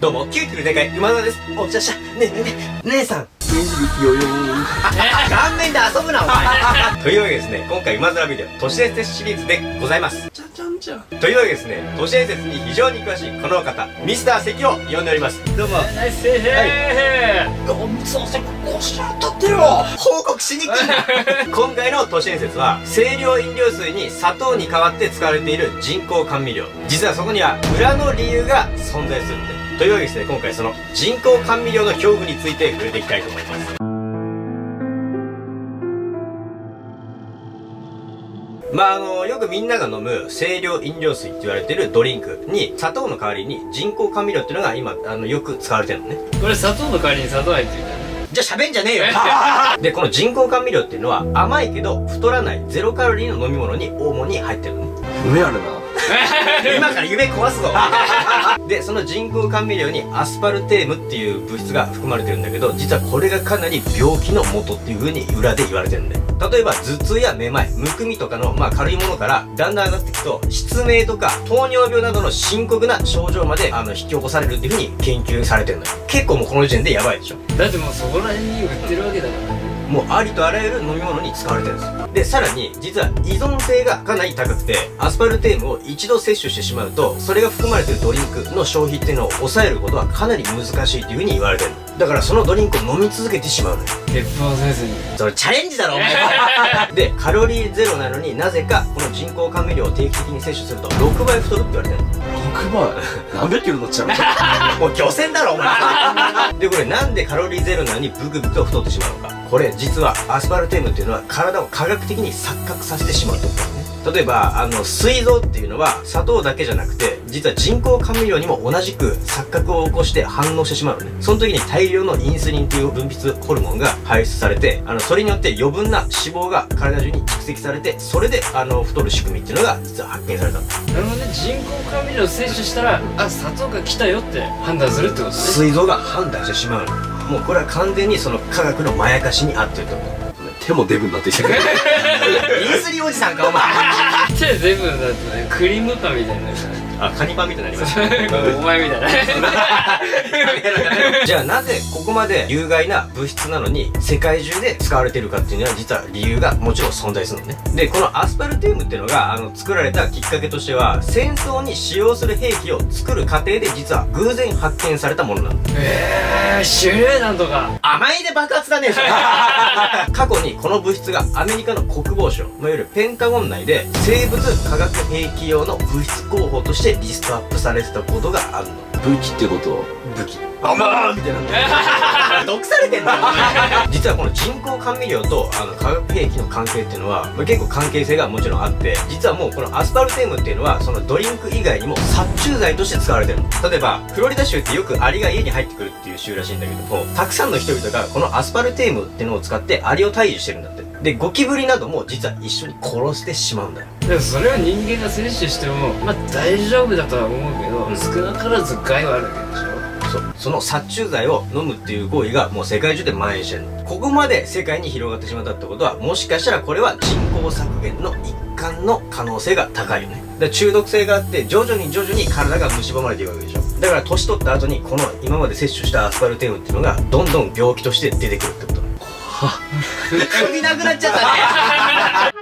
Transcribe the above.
どうも、キューティクル大会、馬田です。お茶した。ねえねえねえ、姉さん。よよ顔面で遊ぶな、お前。というわけでですね、今回馬面ビデオ、都市伝説シリーズでございます。ちゃんちゃんちゃん。というわけでですね、都市伝説に非常に詳しいこの方、ミスター関を呼んでおります。どうも。ナイスセーフー。はい。ミスター関、腰当たってよ。報告しにくい。今回の都市伝説は、清涼飲料水に砂糖に代わって使われている人工甘味料。実はそこには裏の理由が存在するんで。というわけでですね、今回その人工甘味料の恐怖について触れていきたいと思います。まあよくみんなが飲む清涼飲料水って言われてるドリンクに砂糖の代わりに人工甘味料っていうのが今よく使われてるのね。これ砂糖の代わりに砂糖入ってるんだよね。じゃあ喋んじゃねえよ。で、この人工甘味料っていうのは甘いけど太らないゼロカロリーの飲み物に主に入ってるのね。夢あるな。今から夢壊すぞ。で、その人工甘味料にアスパルテームっていう物質が含まれてるんだけど、実はこれがかなり病気の元っていう風に裏で言われてるんだよ。例えば頭痛やめまい、むくみとかの軽いものからだんだん上がっていくと、失明とか糖尿病などの深刻な症状まで引き起こされるっていう風に研究されてるのよ。結構もうこの時点でやばいでしょ。だってもうそこら辺に売ってるわけだからね。もうありとあらゆる飲み物に使われてるんですよ。で、さらに、実は依存性がかなり高くて、アスパルテームを一度摂取してしまうと、それが含まれてるドリンクの消費っていうのを抑えることはかなり難しいっていう風に言われてる。だからそのドリンクを飲み続けてしまうのよ。欠乏せずに。それチャレンジだろお前。で、カロリーゼロなのになぜか、この人工甘味料を定期的に摂取すると、6倍太るって言われてる。6倍？何百キロ乗っちゃうの？もう漁船だろお前。で、これなんでカロリーゼロなのにブクブクと太ってしまうのか。これ実はアスパルテームっていうのは体を科学的に錯覚させてしまうってことですね。例えば膵臓っていうのは砂糖だけじゃなくて、実は人工甘味料にも同じく錯覚を起こして反応してしまうのね。その時に大量のインスリンっていう分泌ホルモンが排出されて、それによって余分な脂肪が体中に蓄積されて、それで太る仕組みっていうのが実は発見されたんだ。なるほどね。人工甘味料を摂取したら、あ、砂糖が来たよって判断するってことね。膵臓が判断してしまうの。もうこれは完全にその科学のまやかしに合ってると思う。手もデブになってきたけど。インスリンおじさんかお前。手デブになってね、クリームパンみたいになっちゃう。あ、カニパンみたいになりましたね。お前みたいな。じゃあなぜここまで有害な物質なのに世界中で使われてるかっていうのは、実は理由がもちろん存在するのね。で、このアスパルテームっていうのが作られたきっかけとしては、戦争に使用する兵器を作る過程で実は偶然発見されたものなの。手榴弾とか甘いで爆発だね。過去にこの物質がアメリカの国防省、いわゆるペンタゴン内で生物化学兵器用の物質候補としてリストアップされてたことがあるの。武器ってこと？武器。あまーみたいな。毒されてんだ。実はこの人工甘味料と化学兵器の関係っていうのは、結構関係性がもちろんあって、実はもうこのアスパルテームっていうのは、そのドリンク以外にも殺虫剤として使われてるの。例えば、フロリダ州ってよくアリが家に入ってくるっていう州らしいんだけども、たくさんの人々がこのアスパルテームっていうのを使ってアリを退治してるんだって。で、ゴキブリなども実は一緒に殺してしまうんだよ。でもそれは人間が摂取しても、まあ大丈夫だとは思うけど、少なからず害はあるわけでしょ。その殺虫剤を飲むっていう行為がもう世界中で蔓延してるの。ここまで世界に広がってしまったってことは、もしかしたらこれは人口削減の一環の可能性が高いよね。で、中毒性があって徐々に体が蝕まれていくわけでしょ。だから年取った後にこの今まで摂取したアスパルテームっていうのがどんどん病気として出てくるってこと。首なくなっちゃったね。